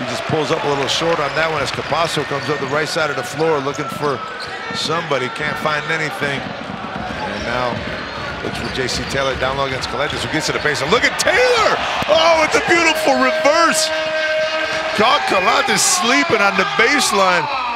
He just pulls up a little short on that one as Capasso comes up the right side of the floor looking for somebody. Can't find anything. And now looks for JC Taylor down low against Colletis, who gets to the baseline. Look at Taylor! Oh, it's a beautiful reverse. Colletis sleeping on the baseline.